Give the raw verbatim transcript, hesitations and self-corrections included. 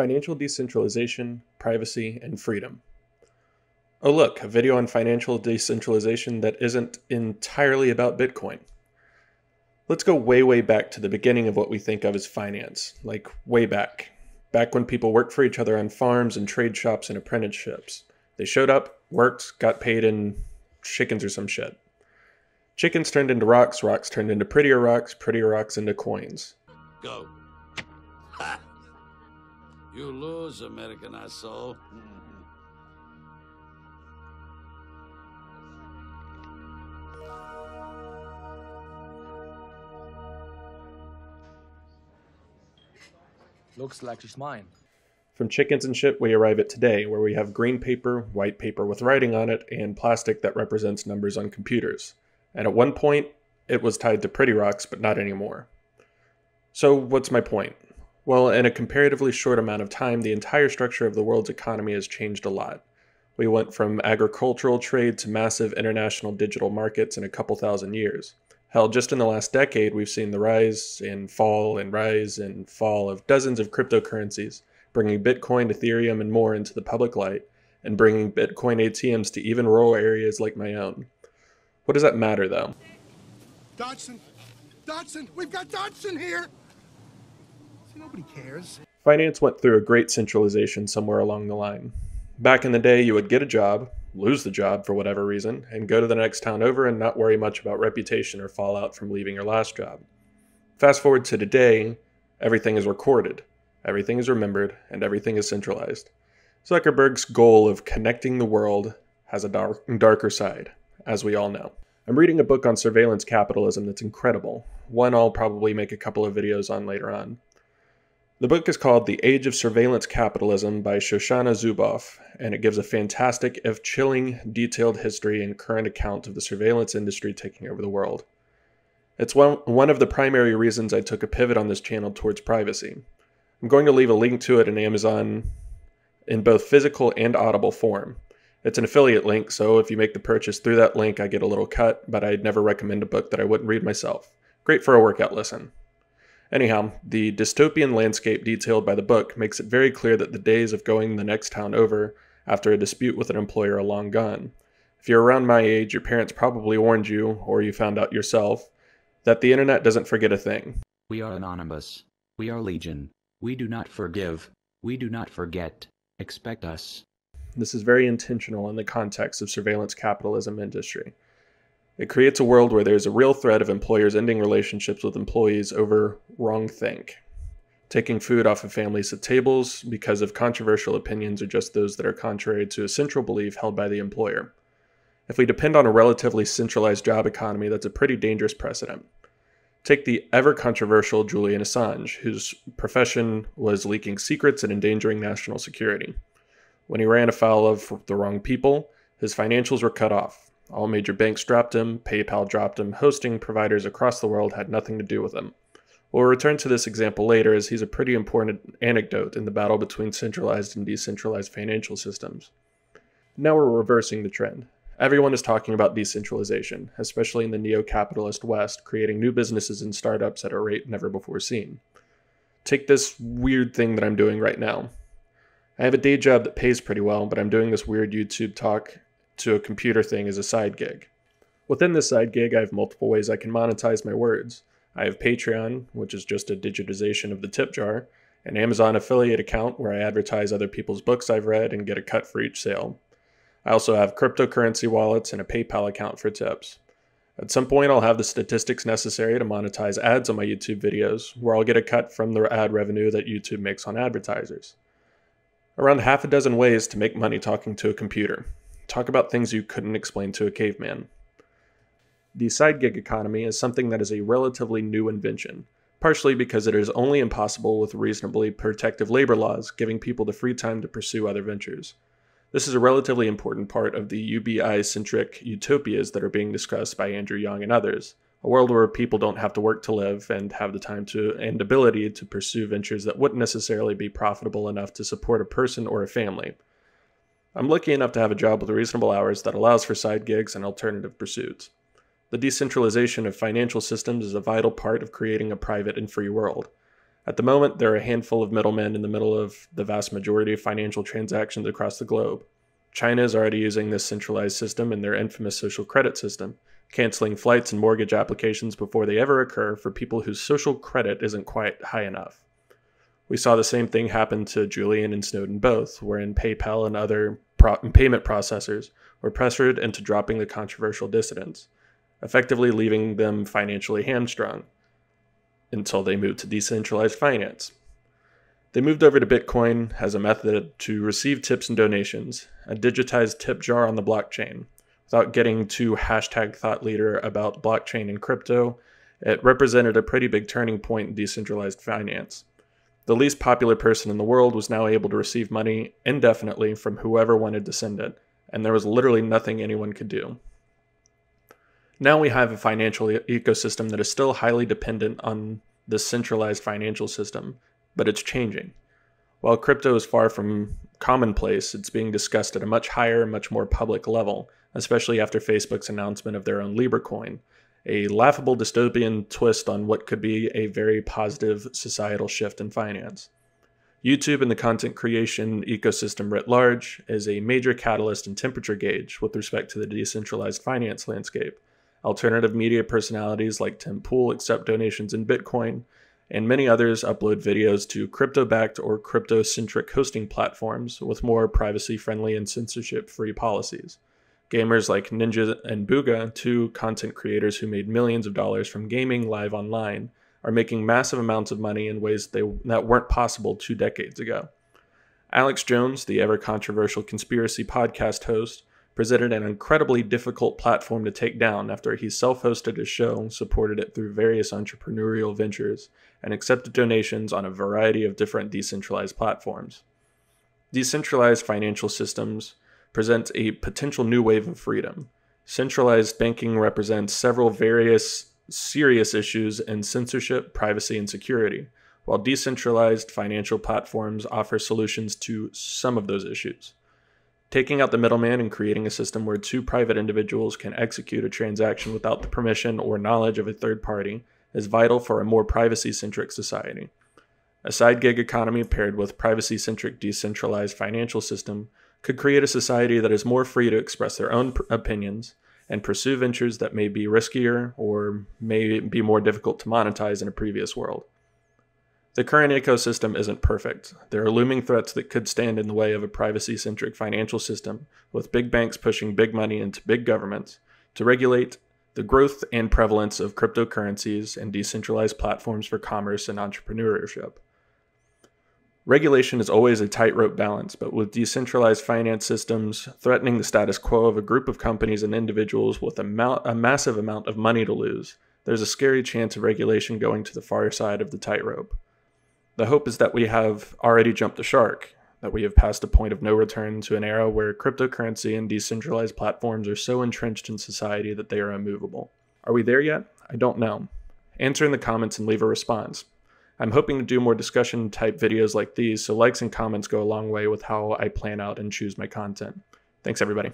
financial decentralization, privacy, and freedom. Oh look, a video on financial decentralization that isn't entirely about Bitcoin. Let's go way, way back to the beginning of what we think of as finance, like way back. Back when people worked for each other on farms and trade shops and apprenticeships. They showed up, worked, got paid in chickens or some shit. Chickens turned into rocks, rocks turned into prettier rocks, prettier rocks into coins. Go. Ha! You lose, American asshole. Looks like she's mine. From chickens and shit, we arrive at today, where we have green paper, white paper with writing on it, and plastic that represents numbers on computers. And at one point, it was tied to pretty rocks, but not anymore. So what's my point? Well, in a comparatively short amount of time, the entire structure of the world's economy has changed a lot. We went from agricultural trade to massive international digital markets in a couple thousand years. Hell, just in the last decade, we've seen the rise and fall and rise and fall of dozens of cryptocurrencies, bringing Bitcoin, Ethereum, and more into the public light, and bringing Bitcoin A T Ms to even rural areas like my own. What does that matter, though? Dodson! Dodson! We've got Dodson here! See, nobody cares. Finance went through a great centralization somewhere along the line. Back in the day, you would get a job, lose the job for whatever reason, and go to the next town over and not worry much about reputation or fallout from leaving your last job. Fast forward to today, everything is recorded. Everything is remembered, and everything is centralized. Zuckerberg's goal of connecting the world has a dark, darker side, as we all know. I'm reading a book on surveillance capitalism that's incredible, one I'll probably make a couple of videos on later on. The book is called The Age of Surveillance Capitalism by Shoshana Zuboff, and it gives a fantastic, if chilling, detailed history and current account of the surveillance industry taking over the world. It's one, one of the primary reasons I took a pivot on this channel towards privacy. I'm going to leave a link to it in Amazon in both physical and audible form. It's an affiliate link, so if you make the purchase through that link, I get a little cut, but I'd never recommend a book that I wouldn't read myself. Great for a workout listen. Anyhow, the dystopian landscape detailed by the book makes it very clear that the days of going the next town over after a dispute with an employer are long gone. If you're around my age, your parents probably warned you, or you found out yourself, that the internet doesn't forget a thing. We are anonymous. We are legion. We do not forgive. We do not forget. Expect us. This is very intentional in the context of surveillance capitalism industry. It creates a world where there's a real threat of employers ending relationships with employees over wrong think. Taking food off of families' tables because of controversial opinions or just those that are contrary to a central belief held by the employer. If we depend on a relatively centralized job economy, that's a pretty dangerous precedent. Take the ever-controversial Julian Assange, whose profession was leaking secrets and endangering national security. When he ran afoul of the wrong people, his financials were cut off. All major banks dropped him, PayPal dropped him, hosting providers across the world had nothing to do with him. We'll return to this example later, as he's a pretty important anecdote in the battle between centralized and decentralized financial systems. Now we're reversing the trend. Everyone is talking about decentralization, especially in the neo-capitalist West, creating new businesses and startups at a rate never before seen. Take this weird thing that I'm doing right now. I have a day job that pays pretty well, but I'm doing this weird YouTube talk to a computer thing as a side gig. Within this side gig, I have multiple ways I can monetize my words. I have Patreon, which is just a digitization of the tip jar, an Amazon affiliate account where I advertise other people's books I've read and get a cut for each sale. I also have cryptocurrency wallets and a PayPal account for tips. At some point, I'll have the statistics necessary to monetize ads on my YouTube videos, where I'll get a cut from the ad revenue that YouTube makes on advertisers. Around half a dozen ways to make money talking to a computer. Talk about things you couldn't explain to a caveman. The side gig economy is something that is a relatively new invention, partially because it is only impossible with reasonably protective labor laws, giving people the free time to pursue other ventures. This is a relatively important part of the U B I-centric utopias that are being discussed by Andrew Yang and others, a world where people don't have to work to live and have the time to and ability to pursue ventures that wouldn't necessarily be profitable enough to support a person or a family. I'm lucky enough to have a job with reasonable hours that allows for side gigs and alternative pursuits. The decentralization of financial systems is a vital part of creating a private and free world. At the moment, there are a handful of middlemen in the middle of the vast majority of financial transactions across the globe. China is already using this centralized system in their infamous social credit system, canceling flights and mortgage applications before they ever occur for people whose social credit isn't quite high enough. We saw the same thing happen to Julian and Snowden both, wherein PayPal and other pro- payment processors were pressured into dropping the controversial dissidents, effectively leaving them financially hamstrung until they moved to decentralized finance. They moved over to Bitcoin as a method to receive tips and donations, a digitized tip jar on the blockchain. Without getting too hashtag thought leader about blockchain and crypto, it represented a pretty big turning point in decentralized finance. The least popular person in the world was now able to receive money indefinitely from whoever wanted to send it, and there was literally nothing anyone could do. Now we have a financial ecosystem that is still highly dependent on this centralized financial system, but it's changing. While crypto is far from commonplace, it's being discussed at a much higher, much more public level, especially after Facebook's announcement of their own Libra coin, a laughable dystopian twist on what could be a very positive societal shift in finance. YouTube and the content creation ecosystem writ large is a major catalyst and temperature gauge with respect to the decentralized finance landscape. Alternative media personalities like Tim Pool accept donations in Bitcoin, and many others upload videos to crypto-backed or crypto-centric hosting platforms with more privacy-friendly and censorship-free policies. Gamers like Ninja and Buga, two content creators who made millions of dollars from gaming live online, are making massive amounts of money in ways they, that weren't possible two decades ago. Alex Jones, the ever-controversial conspiracy podcast host, presented an incredibly difficult platform to take down after he self-hosted his show, supported it through various entrepreneurial ventures, and accepted donations on a variety of different decentralized platforms. Decentralized financial systems presents a potential new wave of freedom. Centralized banking represents several various serious issues in censorship, privacy, and security, while decentralized financial platforms offer solutions to some of those issues. Taking out the middleman and creating a system where two private individuals can execute a transaction without the permission or knowledge of a third party is vital for a more privacy-centric society. A side gig economy paired with privacy-centric decentralized financial system could create a society that is more free to express their own opinions and pursue ventures that may be riskier or may be more difficult to monetize in a previous world. The current ecosystem isn't perfect. There are looming threats that could stand in the way of a privacy-centric financial system, with big banks pushing big money into big governments to regulate the growth and prevalence of cryptocurrencies and decentralized platforms for commerce and entrepreneurship. Regulation is always a tightrope balance, but with decentralized finance systems threatening the status quo of a group of companies and individuals with a, ma- a massive amount of money to lose, there's a scary chance of regulation going to the far side of the tightrope. The hope is that we have already jumped the shark, that we have passed a point of no return to an era where cryptocurrency and decentralized platforms are so entrenched in society that they are immovable. Are we there yet? I don't know. Answer in the comments and leave a response. I'm hoping to do more discussion-type videos like these, so likes and comments go a long way with how I plan out and choose my content. Thanks, everybody.